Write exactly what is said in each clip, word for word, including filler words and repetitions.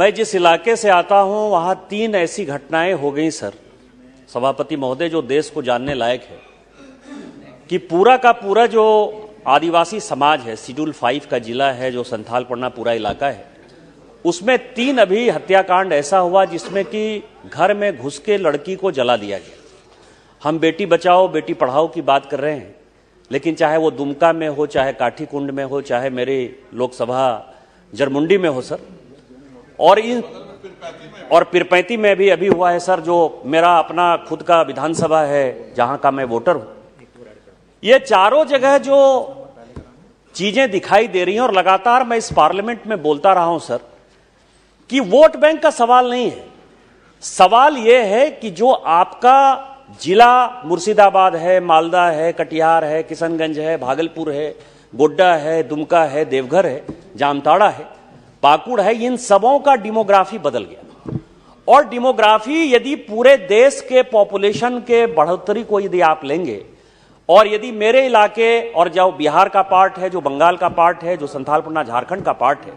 मैं जिस इलाके से आता हूं वहां तीन ऐसी घटनाएं हो गई सर सभापति महोदय जो देश को जानने लायक है कि पूरा का पूरा जो आदिवासी समाज है, शेड्यूल फाइव का जिला है, जो संथाल परगना पूरा इलाका है, उसमें तीन अभी हत्याकांड ऐसा हुआ जिसमें कि घर में घुस के लड़की को जला दिया गया। हम बेटी बचाओ बेटी पढ़ाओ की बात कर रहे हैं, लेकिन चाहे वो दुमका में हो, चाहे काठीकुंड में हो, चाहे मेरे लोकसभा जरमुंडी में हो सर, और इन और पीरपैंती में भी अभी हुआ है सर, जो मेरा अपना खुद का विधानसभा है जहां का मैं वोटर हूं। ये चारों जगह जो चीजें दिखाई दे रही हैं, और लगातार मैं इस पार्लियामेंट में बोलता रहा हूं सर कि वोट बैंक का सवाल नहीं है, सवाल यह है कि जो आपका जिला मुर्शिदाबाद है, मालदा है, कटिहार है, किशनगंज है, भागलपुर है, गोड्डा है, दुमका है, देवघर है, जामताड़ा है, पाकुड़ है, इन सबों का डिमोग्राफी बदल गया। और डिमोग्राफी यदि पूरे देश के पॉपुलेशन के बढ़ोतरी को यदि आप लेंगे, और यदि मेरे इलाके और जो बिहार का पार्ट है, जो बंगाल का पार्ट है, जो संथाल परगना झारखंड का पार्ट है,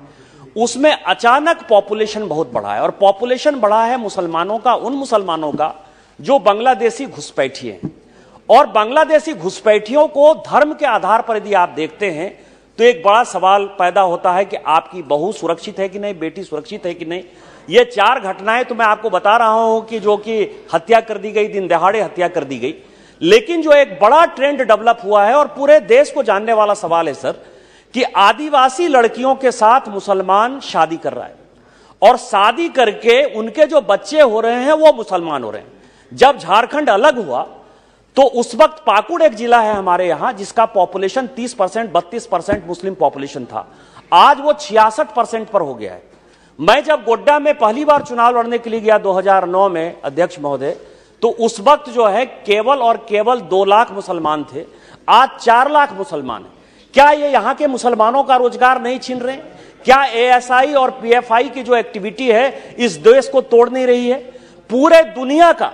उसमें अचानक पॉपुलेशन बहुत बढ़ा है। और पॉपुलेशन बढ़ा है मुसलमानों का, उन मुसलमानों का जो बांग्लादेशी घुसपैठिए हैं। और बांग्लादेशी घुसपैठियों को धर्म के आधार पर यदि आप देखते हैं तो एक बड़ा सवाल पैदा होता है कि आपकी बहू सुरक्षित है कि नहीं, बेटी सुरक्षित है कि नहीं। ये चार घटनाएं तो मैं आपको बता रहा हूं कि जो कि हत्या कर दी गई, दिन दहाड़े हत्या कर दी गई, लेकिन जो एक बड़ा ट्रेंड डेवलप हुआ है और पूरे देश को जानने वाला सवाल है सर कि आदिवासी लड़कियों के साथ मुसलमान शादी कर रहा है, और शादी करके उनके जो बच्चे हो रहे हैं वो मुसलमान हो रहे हैं। जब झारखंड अलग हुआ तो उस वक्त पाकुड़ एक जिला है हमारे यहां जिसका पॉपुलेशन तीस परसेंट, बत्तीस परसेंट मुस्लिम पॉपुलेशन था, आज वो छियासठ परसेंट पर हो गया है। मैं जब गोड्डा में पहली बार चुनाव लड़ने के लिए गया दो हज़ार नौ में अध्यक्ष महोदय, तो उस वक्त जो है केवल और केवल दो लाख मुसलमान थे, आज चार लाख मुसलमान हैं। क्या ये यहां के मुसलमानों का रोजगार नहीं छीन रहे? क्या ए एस आई और पी एफ आई की जो एक्टिविटी है इस देश को तोड़ नहीं रही है? पूरे दुनिया का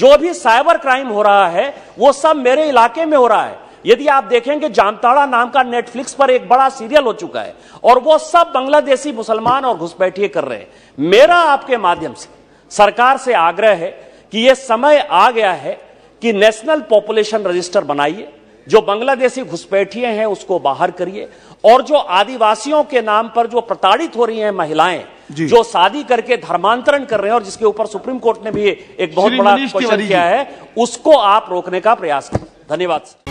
जो भी साइबर क्राइम हो रहा है वो सब मेरे इलाके में हो रहा है। यदि आप देखेंगे जामताड़ा नाम का नेटफ्लिक्स पर एक बड़ा सीरियल हो चुका है, और वो सब बांग्लादेशी मुसलमान और घुसपैठिए कर रहे हैं। मेरा आपके माध्यम से सरकार से आग्रह है कि ये समय आ गया है कि नेशनल पॉपुलेशन रजिस्टर बनाइए, जो बांग्लादेशी घुसपैठिए हैं उसको बाहर करिए, और जो आदिवासियों के नाम पर जो प्रताड़ित हो रही हैं महिलाएं जो शादी करके धर्मांतरण कर रहे हैं, और जिसके ऊपर सुप्रीम कोर्ट ने भी एक बहुत बड़ा क्वेश्चन किया है, उसको आप रोकने का प्रयास करें। धन्यवाद।